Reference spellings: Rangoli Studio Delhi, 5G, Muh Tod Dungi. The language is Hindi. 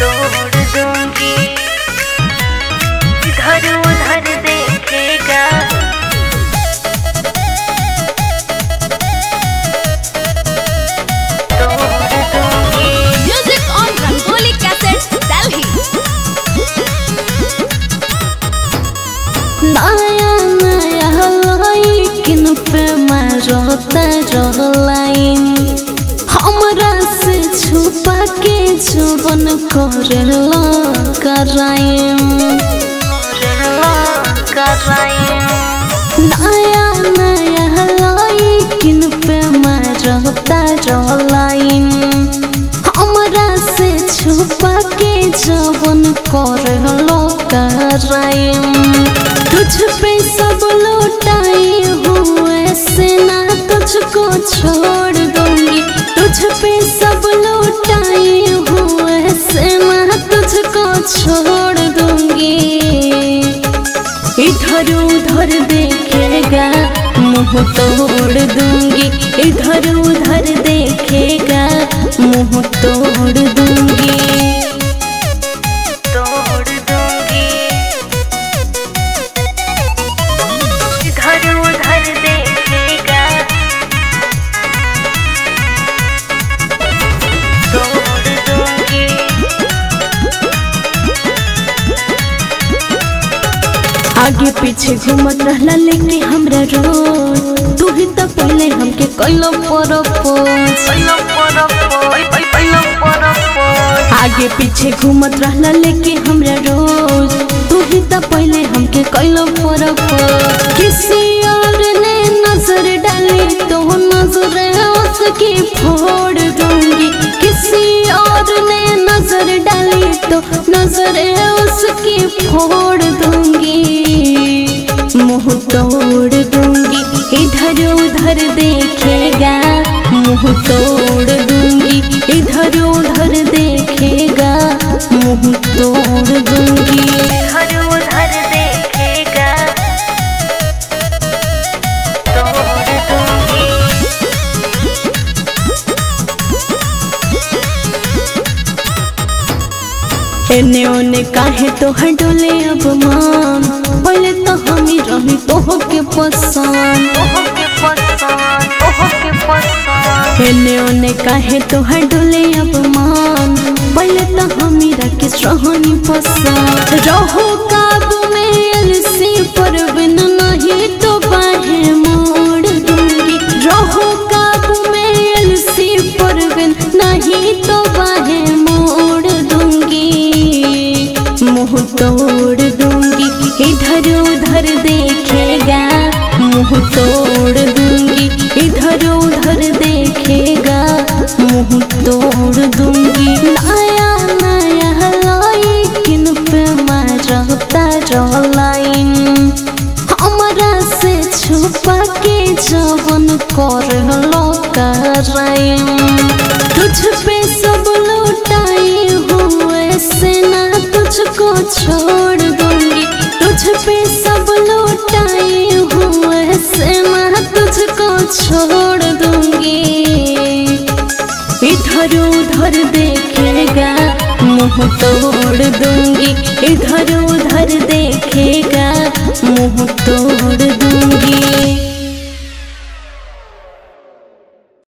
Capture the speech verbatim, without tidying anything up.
तोड़ दूंगी। इधर उधर देखेगा तोड़ दूंगी। Music on Rangoli cassette Delhi. नया नया लाई किन पे मैं रोता रोलाई हमरा से छुपा के जीवन करला कराएं कराएं। नया नया लाई किन पे मैं रोता रोलाई हमरा से छुपा के जीवन करला कराएं। तुझ पे सब लौटाए हुए से ना तुझको छोड़ दूंगी। तुझ पे सब लौटाए हुए से मैं तुझको छोड़ दूंगी। इधर उधर देखेगा मुँह तोड़ दूंगी। इधर उधर देखेगा मुँह तोड़ दूंगी तोड़ दूंगी। इधर उधर देखेगा आगे पीछे घूमत रहला लेके हमरा रोज तू ही तो पहले हमके कइलो परपोज परपोज। आगे पीछे घूमत रहला लेके हमरा रोज तू ही तो पहले हमके कइलो परपोज। किसी और ने नजर डाली तो नजर उसकी फोड़ दूंगी। किसी और ने नजर डाली तो नजर उसकी फोड़ दूंगी मुँह तोड़ दूंगी। इधर उधर देखेगा मुँह तोड़ दूंगी। इधर उधर देखेगा मुँह तोड़ दूंगी। इधर उधर देखेगा तोड़ दूंगी। एने ओने काहे तो हटोले अब मान पहले तो हमी रही तोह के पसान तोह के पसान तोह के पसान। एने ओने काहे तो हटोले अब मान पहले तो हमी रखे रहनी पसान। रहो काबू में अलसी पर बिन नहीं तो बाहें मोड़ दूंगी। रहो काबू में अलसी पर बिन नहीं तो बाहें मोड़ दूंगी मुँह तोड़ दूंगी। इधर उधर देखेगा मुँह तोड़ दूंगी। इधर उधर देखेगा मुँह तोड़ दूंगी। नया नया लाई किन पे मैं रोता रोलाई हमरा से छुपा के जवन करला कराई। तुझ पे सब लौटाए हुए से ना तुझको छोड़ दूंगी। तुझ पे सब लौटाए हुए से मैं तुझको छोड़ दूंगी। इधर उधर देखेगा मुँह तोड़ दूंगी। इधर उधर देखेगा मुँह तोड़ दूंगी।